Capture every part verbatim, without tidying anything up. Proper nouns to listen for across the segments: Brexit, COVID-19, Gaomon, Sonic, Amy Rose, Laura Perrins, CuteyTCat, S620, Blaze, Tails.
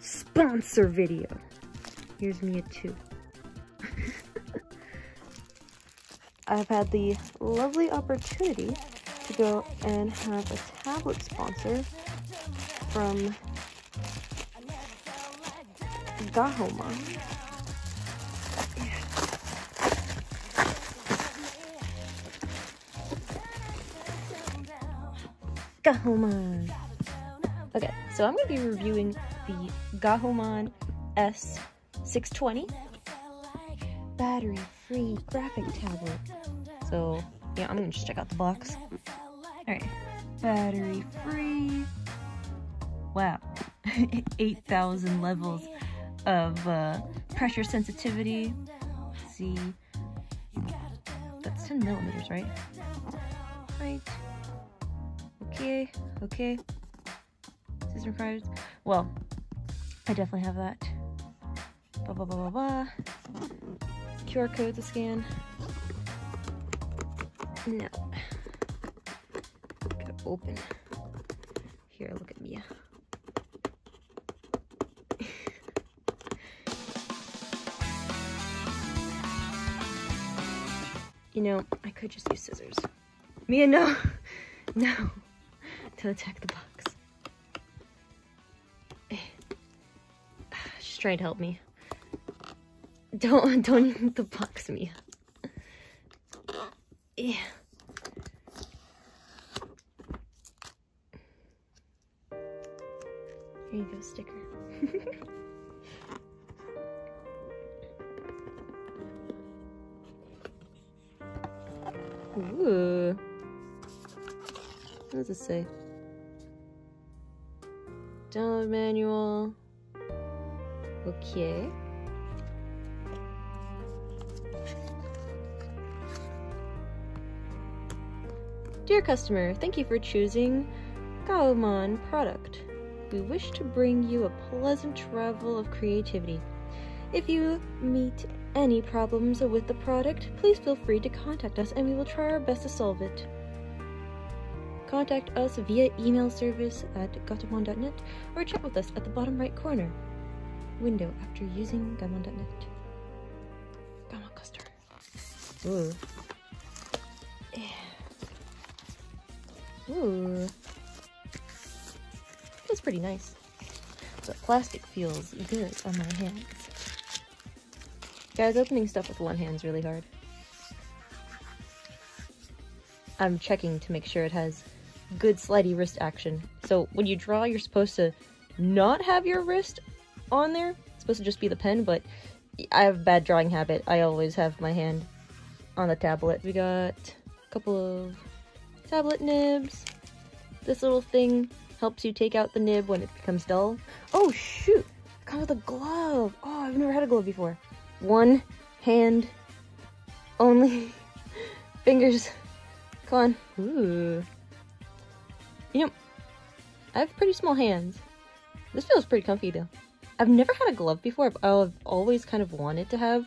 sponsor video. Here's me at two. I've had the lovely opportunity to go and have a tablet sponsor from Gaomon. Gaomon. Okay, so I'm going to be reviewing the Gaomon S six twenty battery-free graphic tablet. So, yeah, I'm going to just check out the box. Alright, battery-free. Wow, eight thousand levels of uh, pressure sensitivity. Let's see, that's ten millimeters, right? Right. Okay, okay. System required. Well, I definitely have that. Blah, blah, blah, blah, blah. Q R code to scan. No. Gotta open. Here, look at me. You know, I could just use scissors. Mia, no! No! To attack the box. She's trying to help me. Don't don't the box me. Yeah. Here you go, sticker. Ooh. What does it say? Download manual. Okay. Dear customer, thank you for choosing Gaomon product. We wish to bring you a pleasant travel of creativity. If you meet any problems with the product, please feel free to contact us and we will try our best to solve it. Contact us via email service at gaomon dot net or chat with us at the bottom right corner window after using gaomon dot net. Gaomon customer. Ooh. Yeah. Ooh. Feels pretty nice. The plastic feels good on my hands. Guys, opening stuff with one hand is really hard. I'm checking to make sure it has good slidey wrist action. So when you draw, you're supposed to not have your wrist on there. It's supposed to just be the pen, but I have a bad drawing habit. I always have my hand on the tablet. We got a couple of tablet nibs. This little thing helps you take out the nib when it becomes dull. Oh shoot! It comes with a glove! Oh, I've never had a glove before. One hand only. Fingers. Come on. Ooh. You know, I have pretty small hands. This feels pretty comfy though. I've never had a glove before, but I've always kind of wanted to have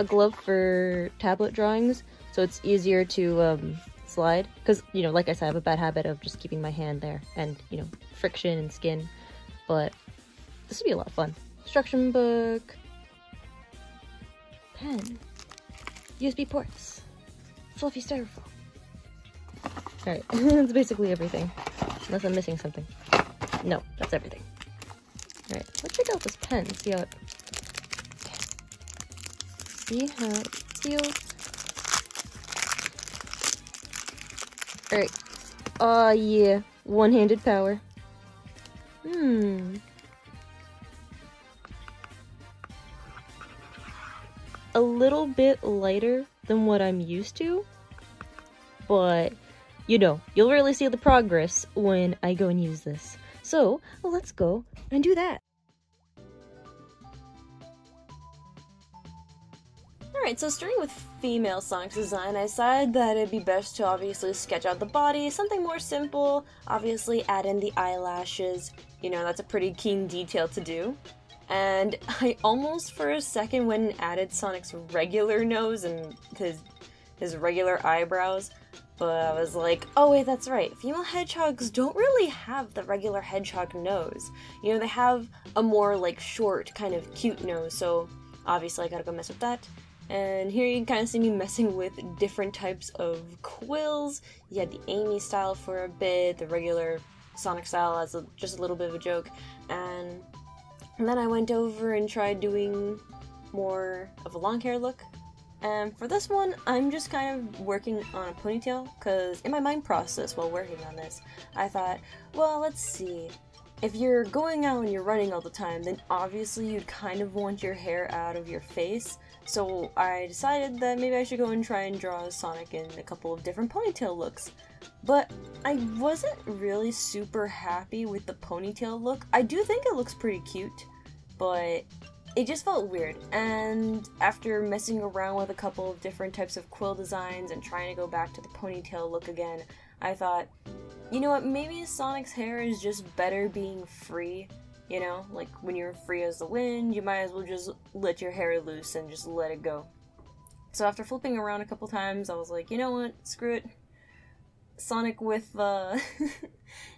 a glove for tablet drawings, so it's easier to um, slide. Because, you know, like I said, I have a bad habit of just keeping my hand there and, you know, friction and skin. But this would be a lot of fun. Instruction book. Pen. U S B ports. Fluffy styrofoam. Alright, that's basically everything. Unless I'm missing something. No, that's everything. Alright, let's check out this pen, see how it... See how it feels. Alright. Aw, uh, yeah. One-handed power. Hmm. A little bit lighter than what I'm used to, but... You know, you'll really see the progress when I go and use this. So, let's go and do that. Alright, so starting with female Sonic's design, I decided that it'd be best to obviously sketch out the body, something more simple, obviously add in the eyelashes, you know, that's a pretty keen detail to do. And I almost for a second went and added Sonic's regular nose and his, his regular eyebrows. But I was like, oh wait, that's right, female hedgehogs don't really have the regular hedgehog nose. You know, they have a more like short kind of cute nose, so obviously I gotta go mess with that. And here you can kind of see me messing with different types of quills. You had the Amy style for a bit, the regular Sonic style as a, just a little bit of a joke, and, and then I went over and tried doing more of a long hair look. And for this one, I'm just kind of working on a ponytail, because in my mind process while working on this, I thought, well, let's see. If you're going out and you're running all the time, then obviously you'd kind of want your hair out of your face. So I decided that maybe I should go and try and draw Sonic in a couple of different ponytail looks. But I wasn't really super happy with the ponytail look. I do think it looks pretty cute, but it just felt weird. And after messing around with a couple of different types of quill designs and trying to go back to the ponytail look again, I thought, you know what, maybe Sonic's hair is just better being free, you know? Like, when you're free as the wind, you might as well just let your hair loose and just let it go. So after flipping around a couple times, I was like, you know what, screw it. Sonic with, uh,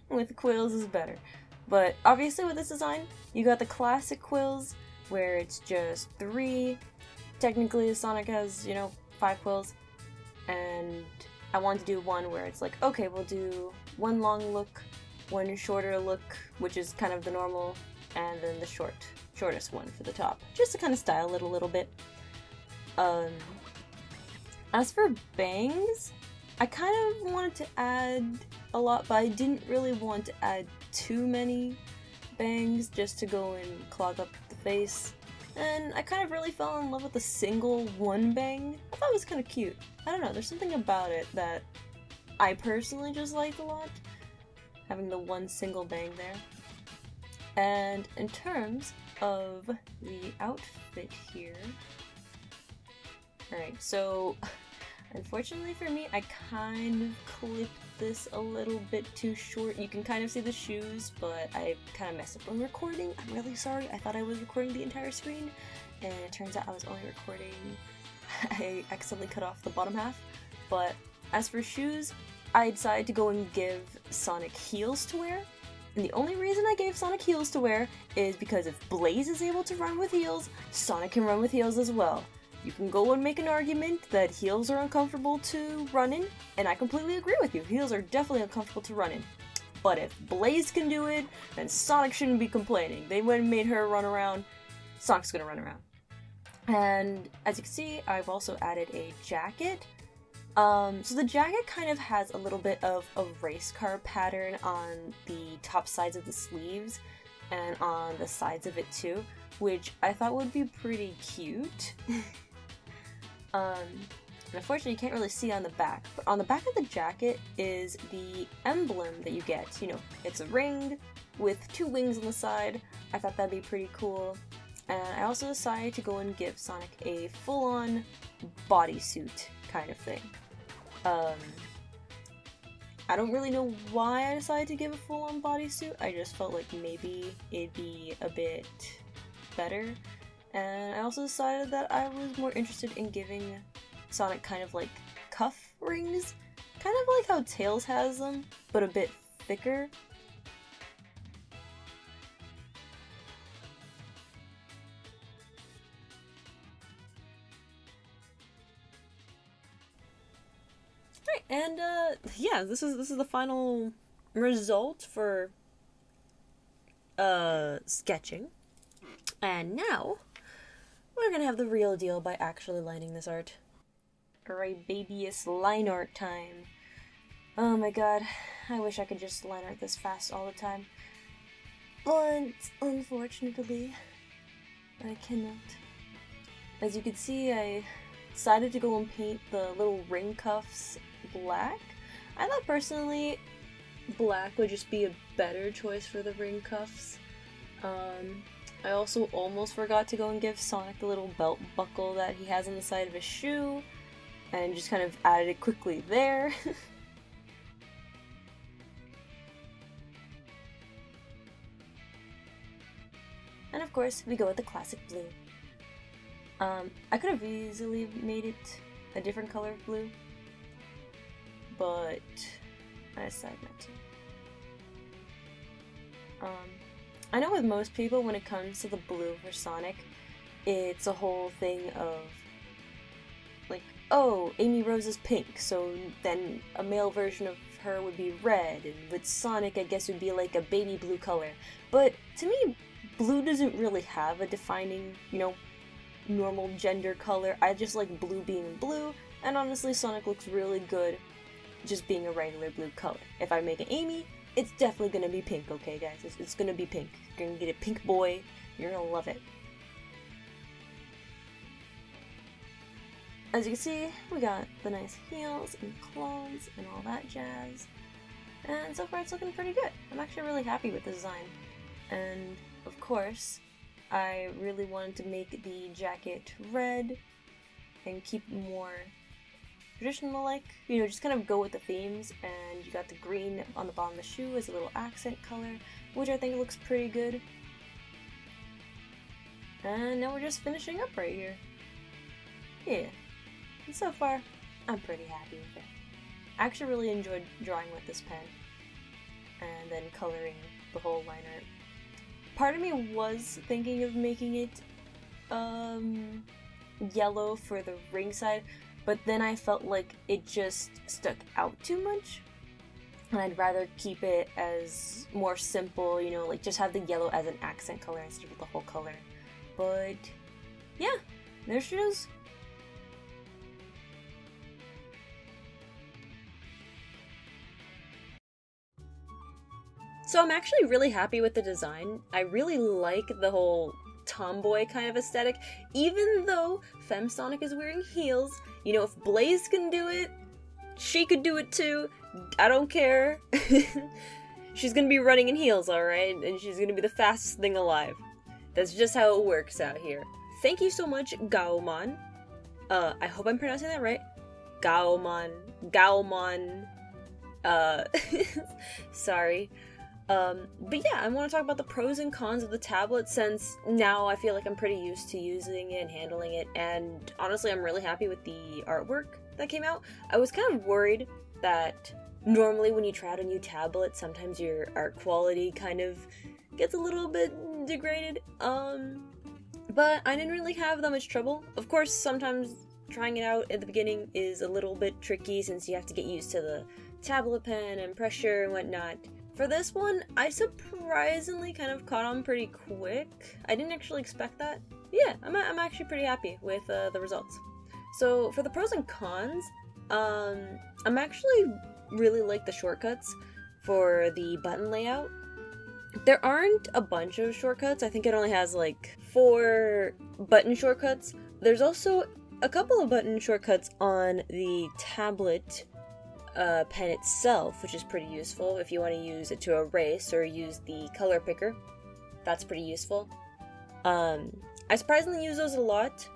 with quills is better. But obviously with this design, you got the classic quills, where it's just three. Technically, Sonic has, you know, five quills. And I wanted to do one where it's like, okay, we'll do one long look, one shorter look, which is kind of the normal, and then the short, shortest one for the top, just to kind of style it a little bit. Um, as for bangs, I kind of wanted to add a lot, but I didn't really want to add too many bangs just to go and clog up the face. And I kind of really fell in love with a single one bang. I thought it was kind of cute. I don't know, there's something about it that I personally just liked a lot, having the one single bang there. And in terms of the outfit here, alright, so unfortunately for me, I kind of clipped this a little bit too short. You can kind of see the shoes, but I kind of messed up when recording. I'm really sorry. I thought I was recording the entire screen, and it turns out I was only recording, I accidentally cut off the bottom half. But as for shoes, I decided to go and give Sonic heels to wear. And the only reason I gave Sonic heels to wear is because if Blaze is able to run with heels, Sonic can run with heels as well. You can go and make an argument that heels are uncomfortable to run in, and I completely agree with you. Heels are definitely uncomfortable to run in. But if Blaze can do it, then Sonic shouldn't be complaining. They went and made her run around, Sonic's gonna run around. And as you can see, I've also added a jacket. Um, so the jacket kind of has a little bit of a race car pattern on the top sides of the sleeves and on the sides of it too, which I thought would be pretty cute. Um, unfortunately you can't really see on the back, but on the back of the jacket is the emblem that you get. You know, it's a ring with two wings on the side. I thought that'd be pretty cool. And I also decided to go and give Sonic a full-on bodysuit kind of thing. Um, I don't really know why I decided to give a full-on bodysuit. I just felt like maybe it'd be a bit better. And I also decided that I was more interested in giving Sonic kind of like cuff rings, kind of like how Tails has them, but a bit thicker. Alright, and uh, yeah, this is this is the final result for uh, sketching, and now we're gonna have the real deal by actually lining this art. Alright, baby, it's line art time. Oh my god, I wish I could just line art this fast all the time. But, unfortunately, I cannot. As you can see, I decided to go and paint the little ring cuffs black. I thought personally, black would just be a better choice for the ring cuffs. Um... I also almost forgot to go and give Sonic the little belt buckle that he has on the side of his shoe, and just kind of added it quickly there. And of course, we go with the classic blue. Um, I could have easily made it a different color of blue, but I decided not to. Um, I know with most people, when it comes to the blue for Sonic, it's a whole thing of, like, oh, Amy Rose is pink, so then a male version of her would be red, and with Sonic, I guess, would be like a baby blue color. But to me, blue doesn't really have a defining, you know, normal gender color. I just like blue being blue, and honestly, Sonic looks really good just being a regular blue color. If I make an Amy, it's definitely gonna be pink, okay, guys? It's, it's gonna be pink. You're gonna get a pink boy, you're gonna love it. As you can see, we got the nice heels and clothes and all that jazz, and so far it's looking pretty good. I'm actually really happy with the design. And of course, I really wanted to make the jacket red and keep more traditional-like, you know, just kind of go with the themes. And you got the green on the bottom of the shoe as a little accent color, which I think looks pretty good. And now we're just finishing up right here. Yeah. And so far, I'm pretty happy with it. I actually really enjoyed drawing with this pen, and then coloring the whole line art. Part of me was thinking of making it um, yellow for the ring side, but then I felt like it just stuck out too much, and I'd rather keep it as more simple, you know, like just have the yellow as an accent color instead of the whole color. But yeah, there she is. So I'm actually really happy with the design. I really like the whole tomboy kind of aesthetic, even though Femme Sonic is wearing heels. You know, if Blaze can do it, she could do it too. I don't care. She's gonna be running in heels, alright? And she's gonna be the fastest thing alive. That's just how it works out here. Thank you so much, Gaomon. Uh, I hope I'm pronouncing that right. Gaomon. Gaomon. Uh, sorry. Um, but yeah, I want to talk about the pros and cons of the tablet, since now I feel like I'm pretty used to using it and handling it, and honestly I'm really happy with the artwork that came out. I was kind of worried that normally when you try out a new tablet, sometimes your art quality kind of gets a little bit degraded, um, but I didn't really have that much trouble. Of course, sometimes trying it out at the beginning is a little bit tricky since you have to get used to the tablet pen and pressure and whatnot. For this one, I surprisingly kind of caught on pretty quick. I didn't actually expect that. Yeah, I'm, I'm actually pretty happy with uh, the results. So for the pros and cons, um, I'm actually really like the shortcuts for the button layout. There aren't a bunch of shortcuts. I think it only has like four button shortcuts. There's also a couple of button shortcuts on the tablet Uh, pen itself, which is pretty useful if you want to use it to erase or use the color picker. That's pretty useful. Um, I surprisingly use those a lot.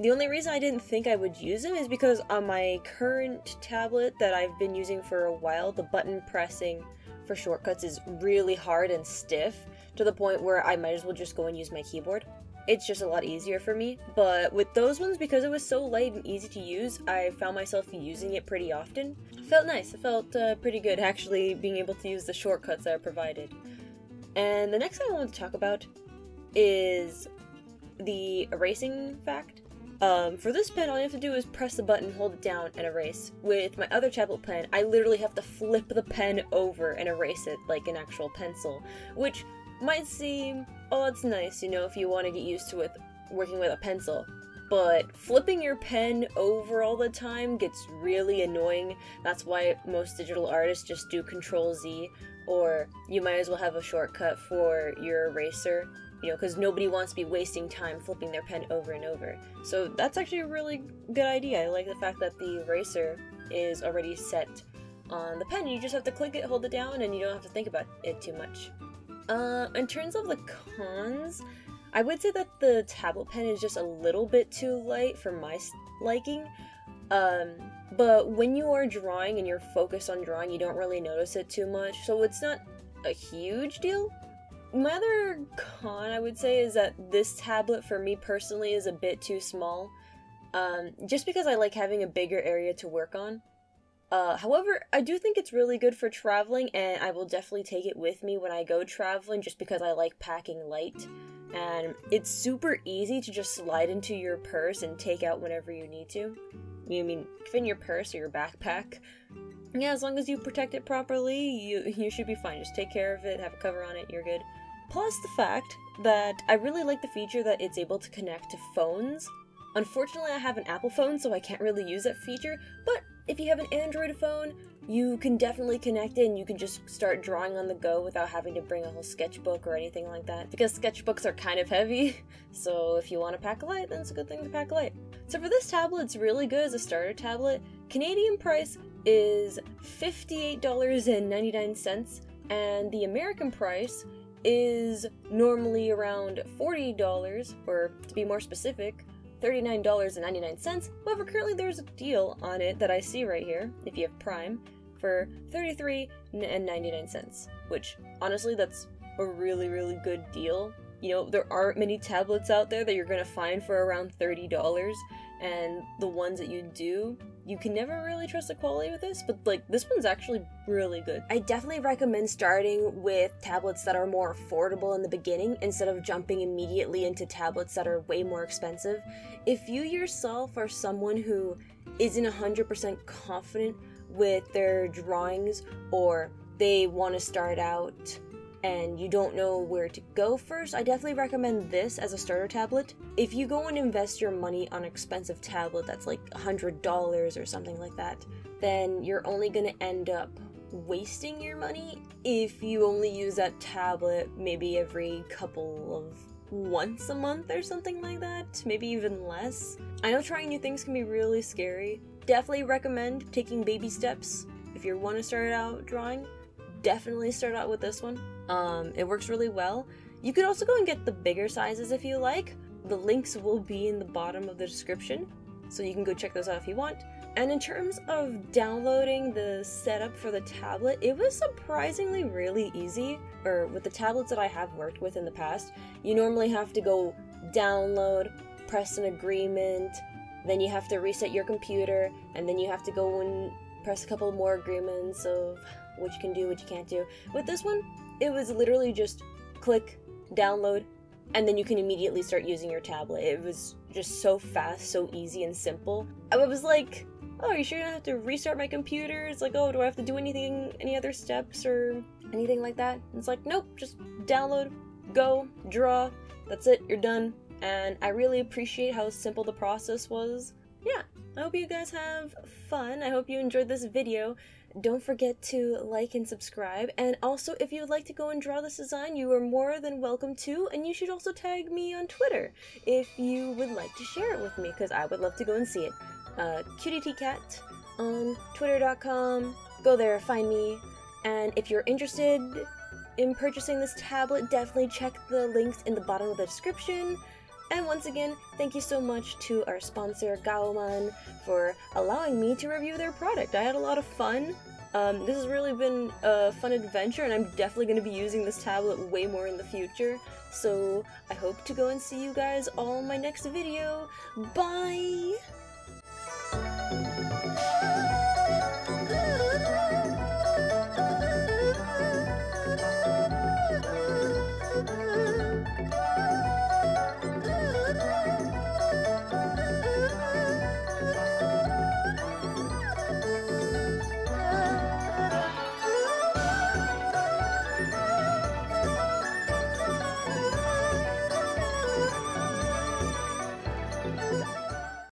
The only reason I didn't think I would use them is because on my current tablet that I've been using for a while, the button pressing for shortcuts is really hard and stiff, to the point where I might as well just go and use my keyboard. It's just a lot easier for me. But with those ones, because it was so light and easy to use, I found myself using it pretty often. It felt nice. It felt uh, pretty good, actually, being able to use the shortcuts that are provided. And the next thing I want to talk about is the erasing fact. Um, for this pen, all you have to do is press the button, hold it down, and erase. With my other tablet pen, I literally have to flip the pen over and erase it like an actual pencil, which might seem, oh, it's nice, you know, if you want to get used to with working with a pencil, but flipping your pen over all the time gets really annoying. That's why most digital artists just do control Z, or you might as well have a shortcut for your eraser, you know, because nobody wants to be wasting time flipping their pen over and over. So that's actually a really good idea. I like the fact that the eraser is already set on the pen. You just have to click it, hold it down, and you don't have to think about it too much. Uh, in terms of the cons, I would say that the tablet pen is just a little bit too light for my liking, um, but when you are drawing and you're focused on drawing, you don't really notice it too much, so it's not a huge deal. My other con, I would say, is that this tablet, for me personally, is a bit too small, um, just because I like having a bigger area to work on. Uh, however, I do think it's really good for traveling, and I will definitely take it with me when I go traveling just because I like packing light. And it's super easy to just slide into your purse and take out whenever you need to. You mean, fit in your purse or your backpack. Yeah, as long as you protect it properly, you, you should be fine. Just take care of it, have a cover on it, you're good. Plus the fact that I really like the feature that it's able to connect to phones. Unfortunately, I have an Apple phone, so I can't really use that feature, but if you have an Android phone, you can definitely connect it and you can just start drawing on the go without having to bring a whole sketchbook or anything like that, because sketchbooks are kind of heavy, so if you want to pack a light, then it's a good thing to pack a light. So for this tablet, it's really good as a starter tablet. Canadian price is fifty-eight dollars and ninety-nine cents, and the American price is normally around forty dollars, or to be more specific, thirty-nine dollars and ninety-nine cents, however currently there's a deal on it that I see right here, if you have Prime, for thirty-three dollars and ninety-nine cents, which honestly that's a really really good deal. You know, there aren't many tablets out there that you're gonna find for around thirty dollars, and the ones that you do, you can never really trust the quality with this, but like this one's actually really good. I definitely recommend starting with tablets that are more affordable in the beginning instead of jumping immediately into tablets that are way more expensive. If you yourself are someone who isn't one hundred percent confident with their drawings, or they want to start out and you don't know where to go first, I definitely recommend this as a starter tablet. If you go and invest your money on an expensive tablet that's like one hundred dollars or something like that, then you're only going to end up wasting your money if you only use that tablet maybe every couple of once a month or something like that, maybe even less. I know trying new things can be really scary. Definitely recommend taking baby steps. If you want to start out drawing, definitely start out with this one. Um, it works really well. You could also go and get the bigger sizes if you like. The links will be in the bottom of the description, so you can go check those out if you want. And in terms of downloading the setup for the tablet, it was surprisingly really easy. Or with the tablets that I have worked with in the past, you normally have to go download, press an agreement, then you have to reset your computer, and then you have to go and press a couple more agreements of what you can do, what you can't do. With this one, it was literally just click, download, and then you can immediately start using your tablet. It was just so fast, so easy and simple. I was like, oh, are you sure you don't have to restart my computer? It's like, oh, do I have to do anything, any other steps or anything like that? And it's like, nope, just download, go, draw, that's it, you're done. And I really appreciate how simple the process was. Yeah, I hope you guys have fun. I hope you enjoyed this video. Don't forget to like and subscribe, and also if you would like to go and draw this design, you are more than welcome to, and you should also tag me on Twitter if you would like to share it with me, because I would love to go and see it. Uh, CuteyTCat on twitter dot com, go there, find me, and if you're interested in purchasing this tablet, definitely check the links in the bottom of the description. And once again, thank you so much to our sponsor, Gaomon, for allowing me to review their product. I had a lot of fun. Um, this has really been a fun adventure, and I'm definitely going to be using this tablet way more in the future. So I hope to go and see you guys all in my next video. Bye!